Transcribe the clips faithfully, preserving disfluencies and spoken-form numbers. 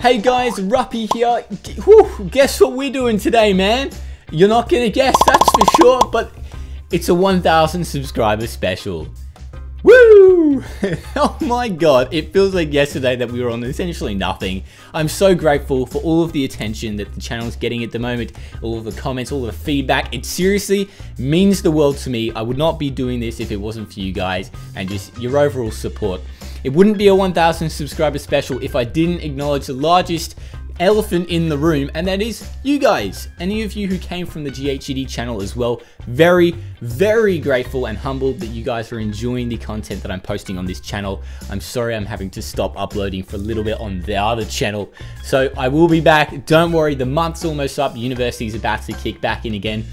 Hey guys, Ruppy here. Whew, guess what we're doing today, man? You're not gonna guess, that's for sure, but it's a one thousand subscriber special. Woo! Oh my god, it feels like yesterday that we were on essentially nothing. I'm so grateful for all of the attention that the channel's getting at the moment, all of the comments, all of the feedback. It seriously means the world to me. I would not be doing this if it wasn't for you guys and just your overall support. It wouldn't be a one thousand subscriber special if I didn't acknowledge the largest elephant in the room, and that is you guys. Any of you who came from the G H E D channel as well, very, very grateful and humbled that you guys are enjoying the content that I'm posting on this channel. I'm sorry I'm having to stop uploading for a little bit on the other channel. So I will be back. Don't worry, the month's almost up. University is about to kick back in again.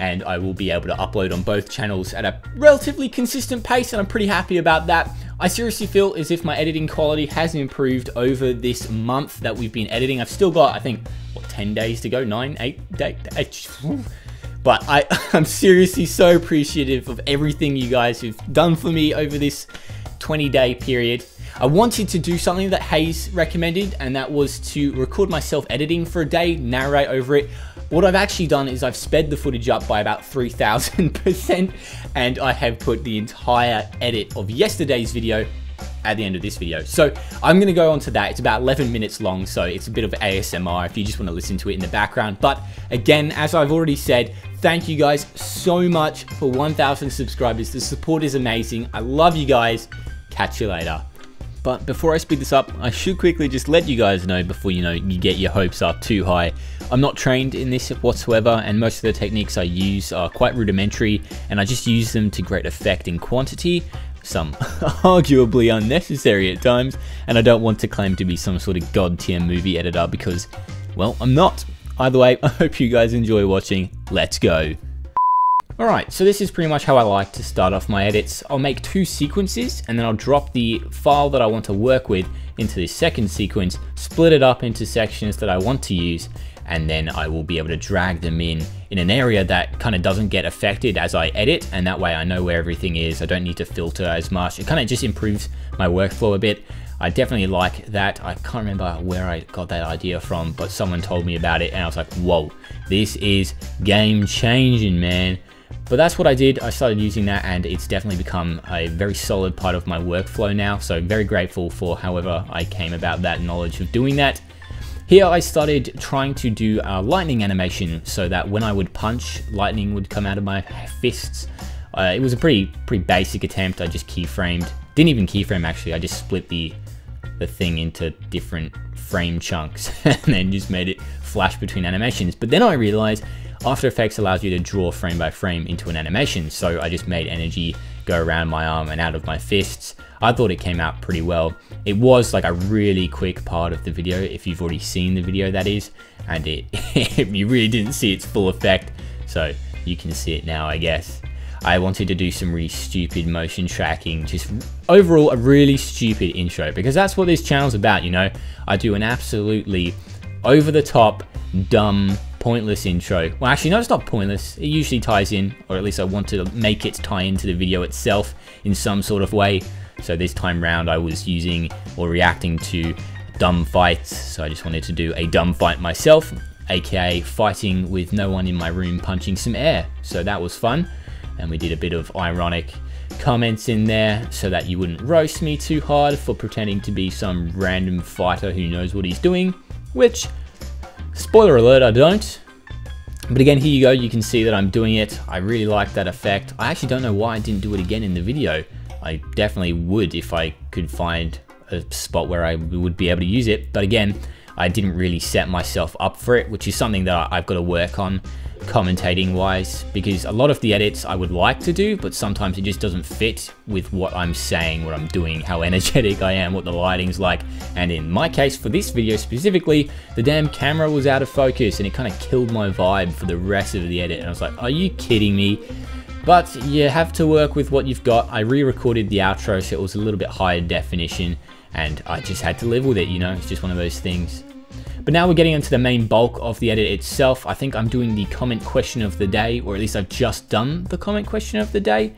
And I will be able to upload on both channels at a relatively consistent pace, and I'm pretty happy about that. I seriously feel as if my editing quality has improved over this month that we've been editing. I've still got, I think, what, ten days to go? Nine, eight, day, eight. But I, I'm seriously so appreciative of everything you guys have done for me over this twenty day period. I wanted to do something that Hayes recommended, and that was to record myself editing for a day, narrate over it. What I've actually done is I've sped the footage up by about three thousand percent, and I have put the entire edit of yesterday's video at the end of this video. So I'm gonna go on to that. It's about eleven minutes long, so it's a bit of A S M R if you just wanna listen to it in the background. But again, as I've already said, thank you guys so much for one thousand subscribers. The support is amazing. I love you guys. Catch you later. But before I speed this up, I should quickly just let you guys know before you know you get your hopes up too high. I'm not trained in this whatsoever, and most of the techniques I use are quite rudimentary, and I just use them to great effect in quantity, some arguably unnecessary at times, and I don't want to claim to be some sort of god-tier movie editor because, well, I'm not. Either way, I hope you guys enjoy watching. Let's go. Alright, so this is pretty much how I like to start off my edits. I'll make two sequences, and then I'll drop the file that I want to work with into this second sequence, split it up into sections that I want to use, and then I will be able to drag them in in an area that kind of doesn't get affected as I edit, and that way I know where everything is. I don't need to filter as much. It kind of just improves my workflow a bit. I definitely like that. I can't remember where I got that idea from, but someone told me about it, and I was like, whoa, this is game changing, man. But that's what I did. I started using that, and it's definitely become a very solid part of my workflow now. So very grateful for however I came about that knowledge of doing that. Here I started trying to do a lightning animation so that when I would punch, lightning would come out of my fists. Uh, it was a pretty pretty basic attempt. I just keyframed. Didn't even keyframe actually. I just split the the thing into different frame chunks and then just made it flash between animations. But then I realized After Effects allows you to draw frame by frame into an animation, so I just made energy go around my arm and out of my fists. I thought it came out pretty well. It was like a really quick part of the video, if you've already seen the video that is, and it you really didn't see its full effect, so you can see it now, I guess. I wanted to do some really stupid motion tracking, just overall a really stupid intro, because that's what this channel's about, you know? I do an absolutely over-the-top, dumb, pointless intro. Well, actually, no, it's not pointless. It usually ties in, or at least I want to make it tie into the video itself in some sort of way. So this time round, I was using or reacting to dumb fights. So I just wanted to do a dumb fight myself, aka fighting with no one in my room, punching some air. So that was fun. And we did a bit of ironic comments in there so that you wouldn't roast me too hard for pretending to be some random fighter who knows what he's doing, which, spoiler alert, I don't. But again, here you go, you can see that I'm doing it. I really like that effect. I actually don't know why I didn't do it again in the video. I definitely would if I could find a spot where I would be able to use it. But again, I didn't really set myself up for it, which is something that I've got to work on commentating wise, because a lot of the edits I would like to do, but sometimes it just doesn't fit with what I'm saying, what I'm doing, how energetic I am, what the lighting's like. And in my case, for this video specifically, the damn camera was out of focus and it kind of killed my vibe for the rest of the edit. And I was like, are you kidding me? But you have to work with what you've got. I re-recorded the outro, so it was a little bit higher definition, and I just had to live with it, you know? It's just one of those things. But now we're getting into the main bulk of the edit itself. I think I'm doing the comment question of the day, or at least I've just done the comment question of the day.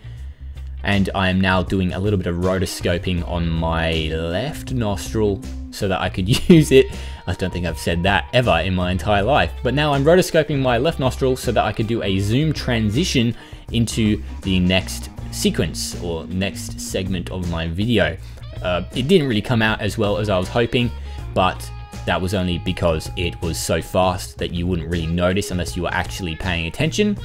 And I am now doing a little bit of rotoscoping on my left nostril so that I could use it. I don't think I've said that ever in my entire life. But now I'm rotoscoping my left nostril so that I could do a zoom transition into the next sequence or next segment of my video. Uh, it didn't really come out as well as I was hoping, but that was only because it was so fast that you wouldn't really notice unless you were actually paying attention.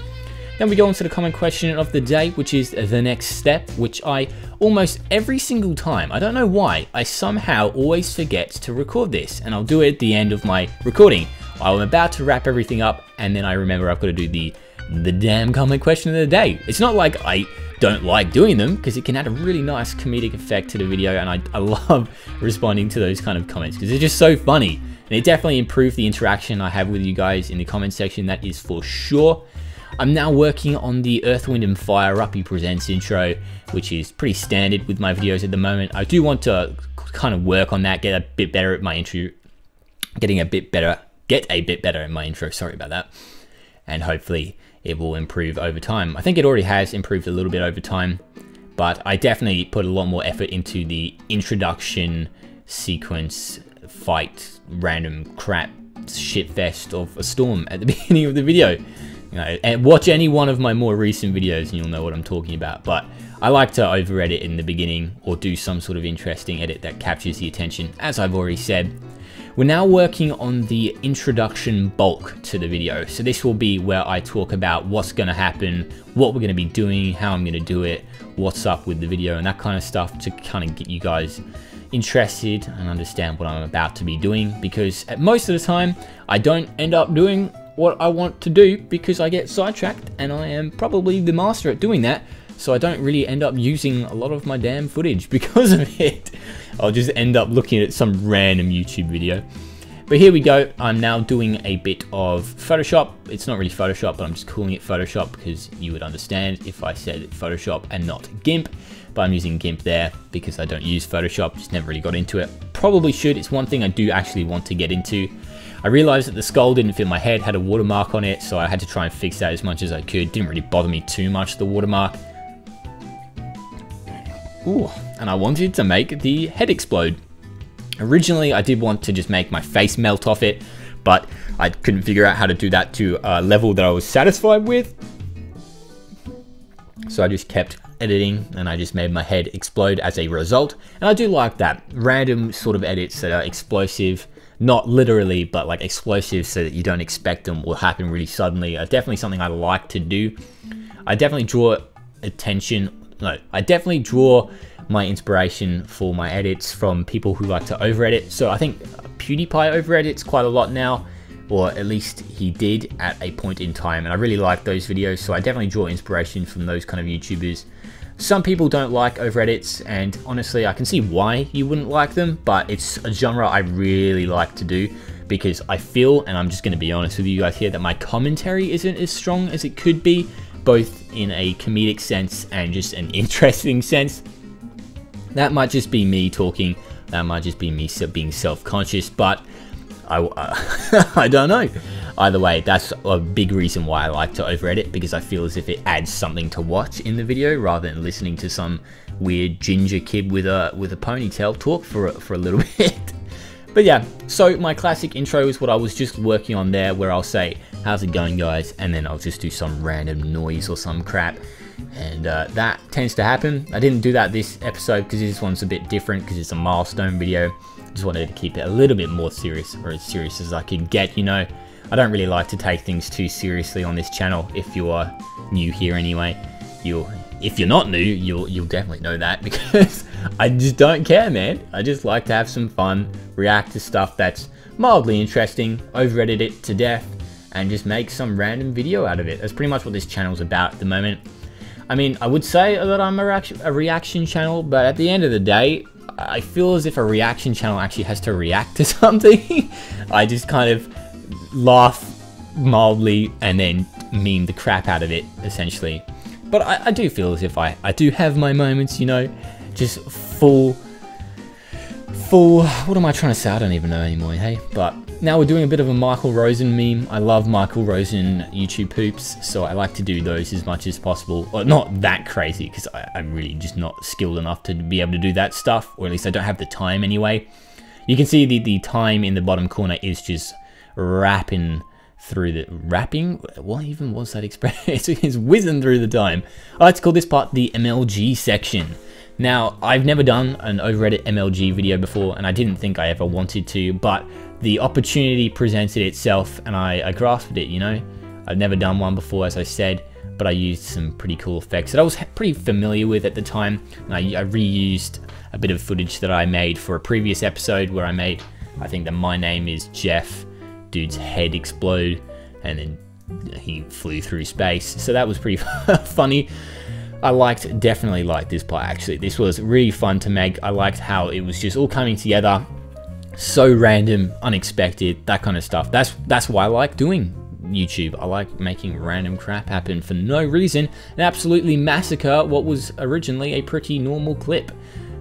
Then we go on to the common question of the day, which is the next step, which I almost every single time, I don't know why, I somehow always forget to record this, and I'll do it at the end of my recording. I'm about to wrap everything up, and then I remember I've got to do the the damn common question of the day. It's not like I don't like doing them, because it can add a really nice comedic effect to the video, and I, I love responding to those kind of comments because they're just so funny, and it definitely improved the interaction I have with you guys in the comment section, that is for sure. I'm now working on the Earth, Wind, and Fire Ruppy Presents intro, which is pretty standard with my videos at the moment. I do want to kind of work on that, get a bit better at my intro, getting a bit better, get a bit better at my intro, sorry about that, and hopefully it will improve over time. I think it already has improved a little bit over time, but I definitely put a lot more effort into the introduction, sequence, fight, random crap, shitfest of a storm at the beginning of the video. You know, and watch any one of my more recent videos and you'll know what I'm talking about, but I like to over edit in the beginning or do some sort of interesting edit that captures the attention, as I've already said. We're now working on the introduction bulk to the video. So this will be where I talk about what's going to happen, what we're going to be doing, how I'm going to do it, what's up with the video and that kind of stuff, to kind of get you guys interested and understand what I'm about to be doing, because at most of the time I don't end up doing what I want to do because I get sidetracked, and I am probably the master at doing that. So I don't really end up using a lot of my damn footage because of it. I'll just end up looking at some random YouTube video. But here we go. I'm now doing a bit of Photoshop. It's not really Photoshop, but I'm just calling it Photoshop because you would understand if I said Photoshop and not GIMP. But I'm using GIMP there because I don't use Photoshop. Just never really got into it. Probably should. It's one thing I do actually want to get into. I realized that the skull didn't fit my head, had a watermark on it, so I had to try and fix that as much as I could. Didn't really bother me too much, the watermark. Ooh, and I wanted to make the head explode. Originally, I did want to just make my face melt off it, but I couldn't figure out how to do that to a level that I was satisfied with. So I just kept editing and I just made my head explode as a result. And I do like that. Random sort of edits that are explosive, not literally, but like explosive so that you don't expect them will happen really suddenly. Uh, definitely something I like to do. I definitely draw attention No, I definitely draw my inspiration for my edits from people who like to over edit. So I think PewDiePie over edits quite a lot now, or at least he did at a point in time. And I really like those videos. So I definitely draw inspiration from those kind of YouTubers. Some people don't like over edits, and honestly, I can see why you wouldn't like them, but it's a genre I really like to do because I feel, and I'm just going to be honest with you guys here, that my commentary isn't as strong as it could be, both in a comedic sense and just an interesting sense. That might just be me talking, that might just be me being self-conscious, but I, uh, I don't know. Either way, that's a big reason why I like to over edit, because I feel as if it adds something to watch in the video rather than listening to some weird ginger kid with a with a ponytail talk for, for a little bit. But yeah, so my classic intro is what I was just working on there, where I'll say, how's it going guys? And then I'll just do some random noise or some crap. And uh, that tends to happen. I didn't do that this episode because this one's a bit different because it's a milestone video. Just wanted to keep it a little bit more serious, or as serious as I could get, you know. I don't really like to take things too seriously on this channel. If you are new here anyway, you'll... If you're not new, you'll you'll definitely know that, because I just don't care, man. I just like to have some fun, react to stuff that's mildly interesting, over edit it to death, and just make some random video out of it. That's pretty much what this channel's about at the moment. I mean, I would say that I'm a, reaction, a reaction channel, but at the end of the day, I feel as if a reaction channel actually has to react to something. I just kind of laugh mildly and then meme the crap out of it, essentially. But I, I do feel as if I, I do have my moments, you know, just full, full, what am I trying to say? I don't even know anymore, hey? But Now we're doing a bit of a Michael Rosen meme. I love Michael Rosen YouTube poops, so I like to do those as much as possible. Well, not that crazy, because I'm really just not skilled enough to be able to do that stuff, or at least I don't have the time anyway. You can see the, the time in the bottom corner is just rapping through the... Rapping? What even was that expression? It's, it's whizzing through the time. I like to call this part the M L G section. Now, I've never done an overedit M L G video before, and I didn't think I ever wanted to, but the opportunity presented itself, and I, I grasped it, you know? I've never done one before, as I said, but I used some pretty cool effects that I was pretty familiar with at the time, and I, I reused a bit of footage that I made for a previous episode where I made, I think that my name is Jeff, dude's head explode, and then he flew through space, so that was pretty funny. I liked, definitely liked this part actually. This was really fun to make. I liked how it was just all coming together. So random, unexpected, that kind of stuff. That's that's why I like doing YouTube. I like making random crap happen for no reason and absolutely massacre what was originally a pretty normal clip.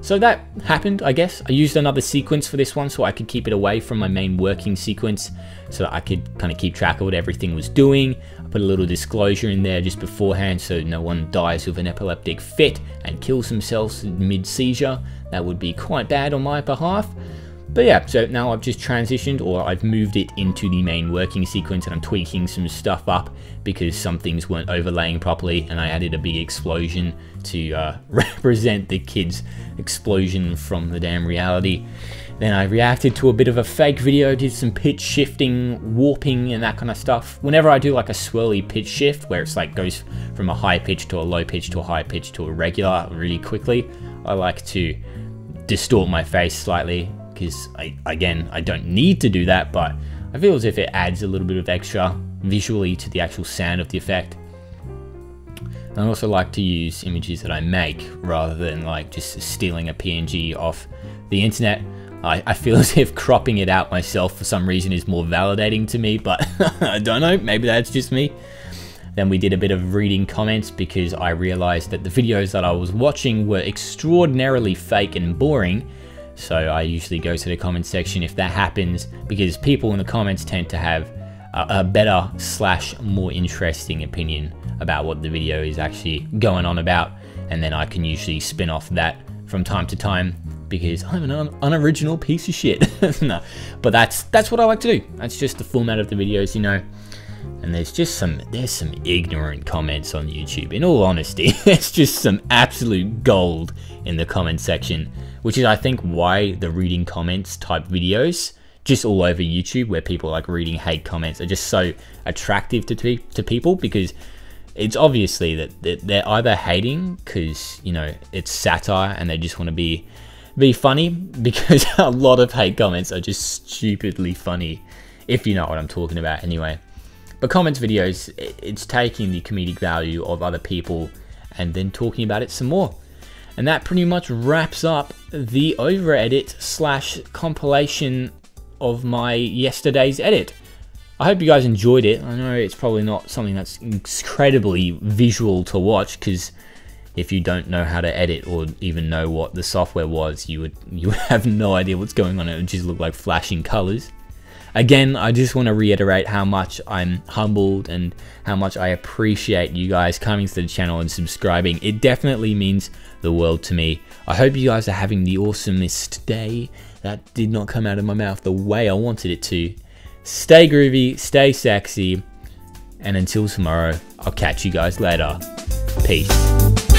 So that happened, I guess. I used another sequence for this one so I could keep it away from my main working sequence so that I could kind of keep track of what everything was doing. I put a little disclosure in there just beforehand so no one dies with an epileptic fit and kills themselves mid-seizure. That would be quite bad on my behalf. But yeah, so now I've just transitioned, or I've moved it into the main working sequence, and I'm tweaking some stuff up because some things weren't overlaying properly, and I added a big explosion to uh, represent the kid's explosion from the damn reality. Then I reacted to a bit of a fake video, did some pitch shifting, warping, and that kind of stuff. Whenever I do like a swirly pitch shift, where it's like goes from a high pitch to a low pitch to a high pitch to a regular really quickly, I like to distort my face slightly. Because I, again, I don't need to do that, but I feel as if it adds a little bit of extra visually to the actual sound of the effect. And I also like to use images that I make rather than like just stealing a P N G off the internet. I, I feel as if cropping it out myself for some reason is more validating to me, but I don't know, maybe that's just me. Then we did a bit of reading comments because I realized that the videos that I was watching were extraordinarily fake and boring. So I usually go to the comment section if that happens, because people in the comments tend to have a, a better slash more interesting opinion about what the video is actually going on about, and then I can usually spin off that from time to time because I'm an un unoriginal piece of shit. No, but that's that's what I like to do. That's just the format of the videos, you know. And there's just some there's some ignorant comments on YouTube. In all honesty, it's just some absolute gold in the comment section, which is I think why the reading comments type videos just all over YouTube, where people like reading hate comments, are just so attractive to pe to people, because it's obviously that they're either hating because, you know, it's satire and they just want to be be funny, because a lot of hate comments are just stupidly funny, if you know what I'm talking about anyway. But comments videos, it's taking the comedic value of other people and then talking about it some more. And that pretty much wraps up the over edit slash compilation of my yesterday's edit. I hope you guys enjoyed it. I know it's probably not something that's incredibly visual to watch, because if you don't know how to edit or even know what the software was, you would you would have no idea what's going on. It would just look like flashing colors. Again, I just want to reiterate how much I'm humbled and how much I appreciate you guys coming to the channel and subscribing. It definitely means the world to me. I hope you guys are having the awesomest day. That did not come out of my mouth the way I wanted it to. Stay groovy, stay sexy, and until tomorrow, I'll catch you guys later. Peace.